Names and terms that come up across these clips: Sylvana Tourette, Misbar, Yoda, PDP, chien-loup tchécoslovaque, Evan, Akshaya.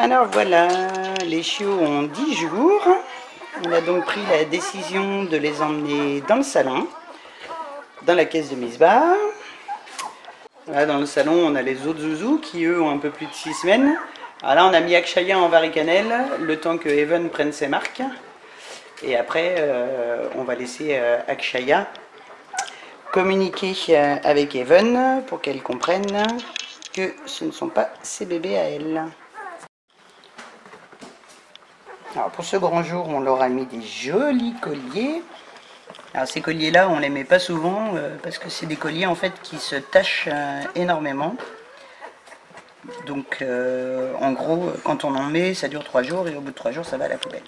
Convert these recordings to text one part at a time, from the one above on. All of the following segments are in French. Alors voilà, les chiots ont 10 jours. On a donc pris la décision de les emmener dans le salon, dans la caisse de Misbar. Là, dans le salon, on a les autres zouzous qui, eux, ont un peu plus de 6 semaines. Alors là, on a mis Akshaya en varicanelle, le temps que Evan prenne ses marques. Et après, on va laisser Akshaya communiquer avec Evan pour qu'elle comprenne que ce ne sont pas ses bébés à elle. Alors pour ce grand jour, on leur a mis des jolis colliers. Alors ces colliers-là, on ne les met pas souvent parce que c'est des colliers en fait qui se tachent énormément. Donc en gros, quand on en met, ça dure 3 jours et au bout de 3 jours, ça va à la poubelle.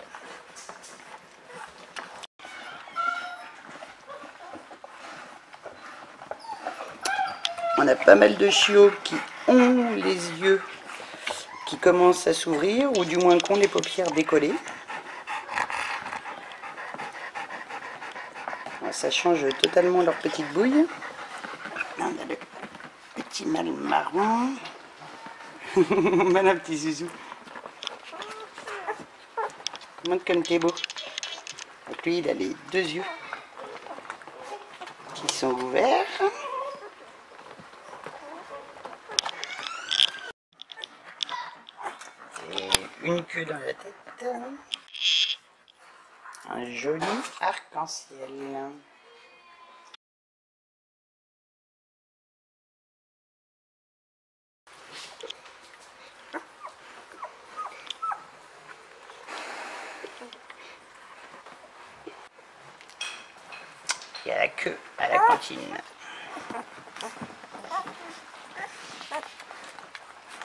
On a pas mal de chiots qui ont les yeux qui commencent à s'ouvrir, ou du moins qui ont les paupières décollées. Ça change totalement leur petite bouille. Là, on a le petit mâle marron. Voilà, petit zouzou. Montre comme t'es beau. Donc lui, il a les deux yeux qui sont ouverts. Une queue dans la tête, un joli arc-en-ciel. Il y a la queue à la cantine.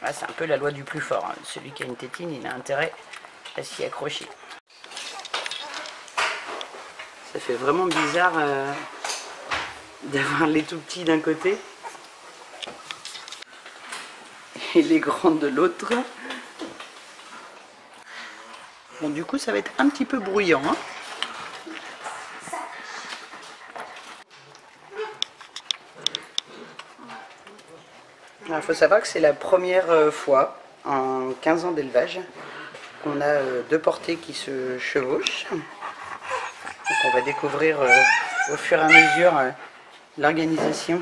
Ah, c'est un peu la loi du plus fort, hein. Celui qui a une tétine, il a intérêt à s'y accrocher. Ça fait vraiment bizarre d'avoir les tout petits d'un côté et les grands de l'autre. Bon, du coup, ça va être un petit peu bruyant, hein. Il faut savoir que c'est la première fois en 15 ans d'élevage qu'on a deux portées qui se chevauchent. Donc on va découvrir au fur et à mesure l'organisation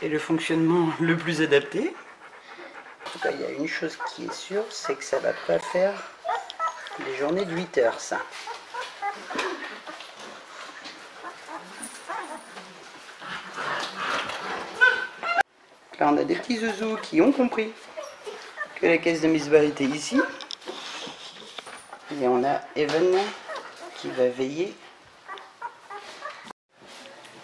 et le fonctionnement le plus adapté. En tout cas, il y a une chose qui est sûre, c'est que ça ne va pas faire des journées de 8 heures, ça. Là, on a des petits zouzous qui ont compris que la caisse de Misbar était ici. Et on a Evan qui va veiller.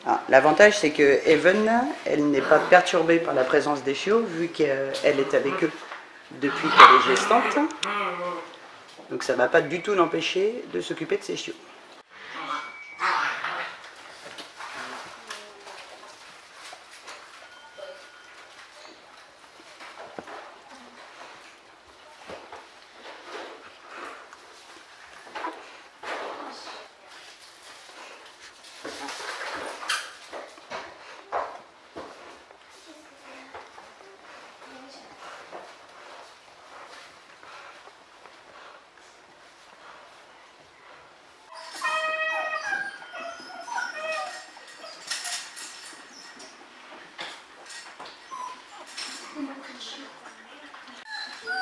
Ah, l'avantage, c'est que Evan, elle n'est pas perturbée par la présence des chiots, vu qu'elle est avec eux depuis qu'elle est gestante. Donc ça ne va pas du tout l'empêcher de s'occuper de ses chiots.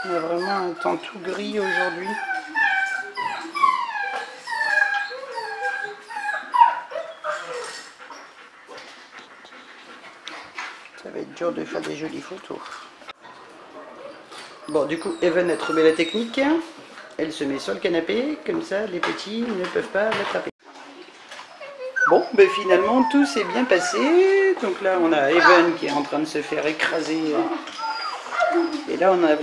On a vraiment un temps tout gris aujourd'hui. Ça va être dur de faire des jolies photos. Bon, du coup, Evan a trouvé la technique. Elle se met sur le canapé, comme ça les petits ne peuvent pas l'attraper. Bon, ben finalement, tout s'est bien passé. Donc là, on a Evan qui est en train de se faire écraser. Et là, on a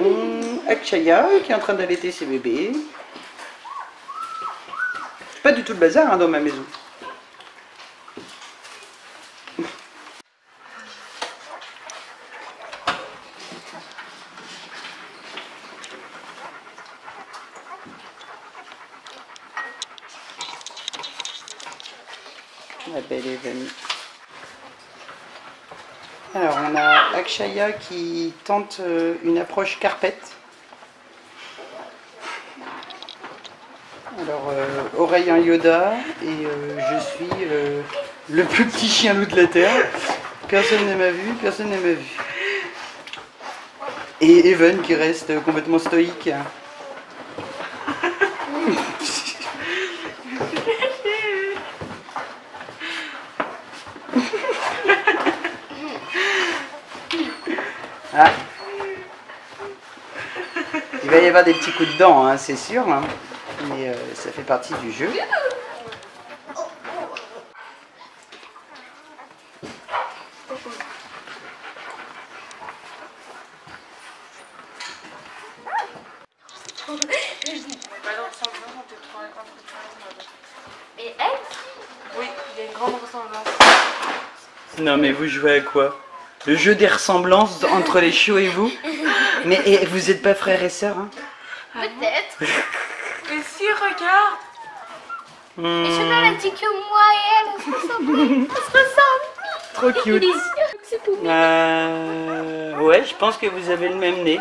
Akshaya qui est en train d'allaiter ses bébés. C'est pas du tout le bazar hein, dans ma maison. La belle Evan. Alors, on a Akshaya qui tente une approche carpette. Alors, oreille en Yoda, et je suis le plus petit chien loup de la Terre. Personne ne m'a vu, personne ne m'a vu. Et Evan qui reste complètement stoïque. Ah. Il va y avoir des petits coups de dents, hein, c'est sûr, hein. Mais ça fait partie du jeu. Et elle? Oui, il y a une grande ressemblance. Non mais vous jouez à quoi? Le jeu des ressemblances entre les chiots et vous? Mais et vous n'êtes pas frères et sœurs, hein? Peut-être. Mais si, regarde. Et je n'en ai dit que moi et elle, on se ressemble. Trop cute. C'est tout mignon. Ouais, je pense que vous avez le même nez.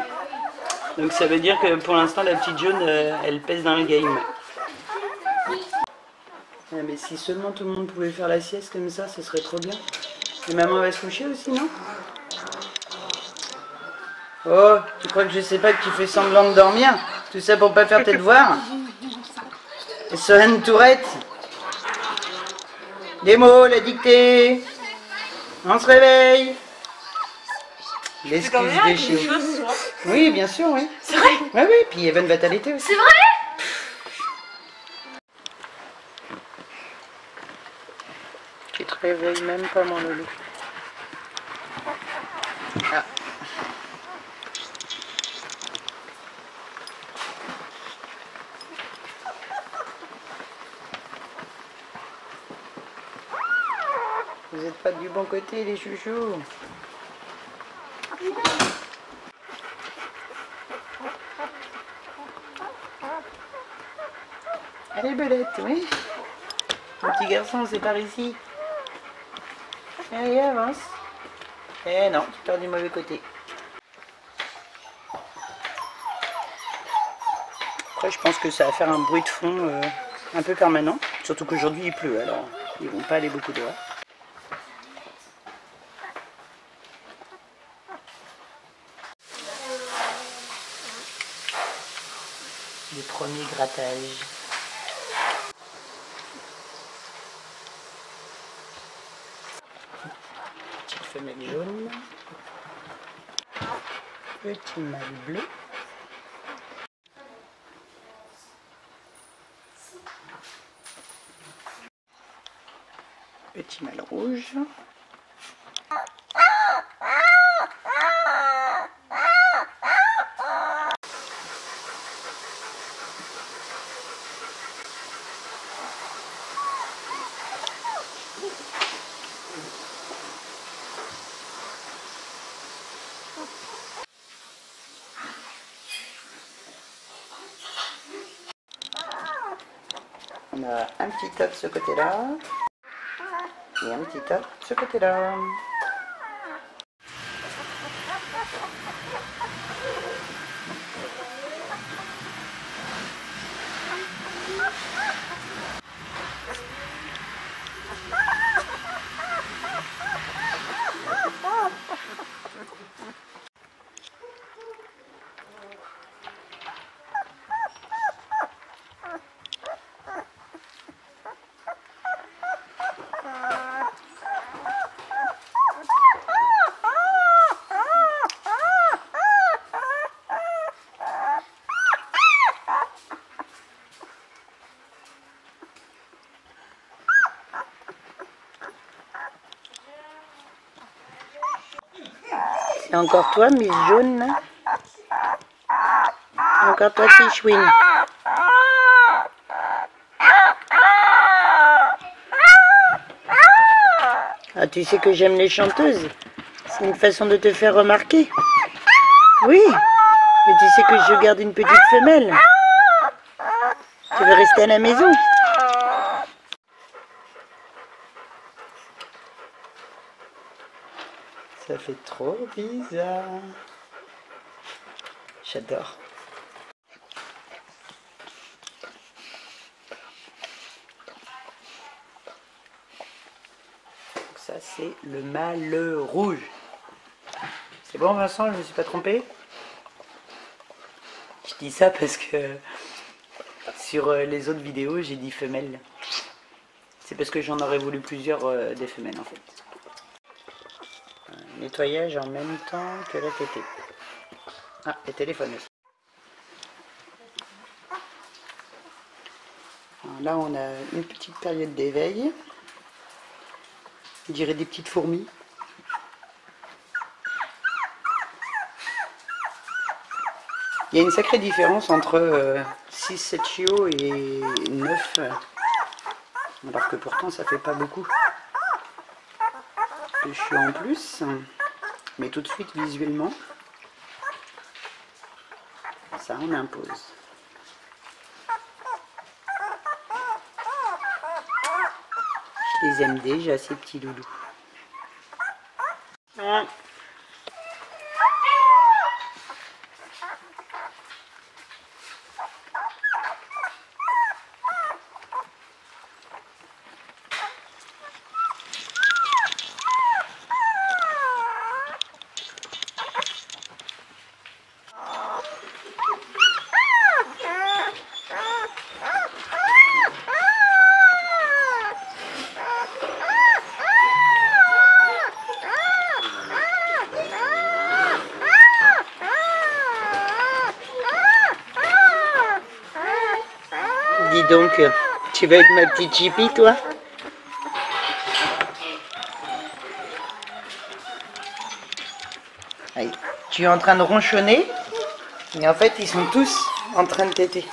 Donc ça veut dire que pour l'instant, la petite jaune, elle pèse dans le game. Ah, mais si seulement tout le monde pouvait faire la sieste comme ça, ce serait trop bien. Et maman va se coucher aussi, non? Oh, tu crois que je sais pas que tu fais semblant de dormir? Tout ça pour pas faire tes devoirs? Sylvana Tourette? Des mots, la dictée! On se réveille! L'excuse des chiots. Oui, bien sûr, oui. C'est vrai? Oui, oui, puis Evan va t'allaiter aussi. C'est vrai? Tu te réveilles même pas, mon loulou. Ah. Vous n'êtes pas du bon côté, les chouchous. Allez, belette, oui. Mon petit garçon, c'est par ici. Allez, avance. Eh non, tu pars du mauvais côté. Après, je pense que ça va faire un bruit de fond un peu permanent. Surtout qu'aujourd'hui, il pleut, alors ils ne vont pas aller beaucoup dehors. Les premiers grattages. Petite femelle jaune. Petit mâle bleu. Petit mâle rouge. On a un petit top de ce côté-là et un petit top de ce côté-là. Et encore toi, Miss Jaune. Encore toi, Pichouine. Ah, tu sais que j'aime les chanteuses. C'est une façon de te faire remarquer. Oui, mais tu sais que je garde une petite femelle. Tu veux rester à la maison? Ça fait trop bizarre. J'adore. Ça, c'est le mâle rouge. C'est bon, Vincent, je ne me suis pas trompé? Je dis ça parce que sur les autres vidéos, j'ai dit femelle. C'est parce que j'en aurais voulu plusieurs des femelles, en fait. Nettoyage en même temps que la tétée. Ah, et téléphone aussi. Alors là, on a une petite période d'éveil. Je dirais des petites fourmis. Il y a une sacrée différence entre 6-7 chiots et 9, alors que pourtant ça fait pas beaucoup de chiots en plus, mais tout de suite visuellement, ça en impose. Je les aime déjà, ces petits loulous. Ouais. Donc, tu vas être ma petite chippie, toi? Allez. Tu es en train de ronchonner, mais en fait, ils sont tous en train de téter.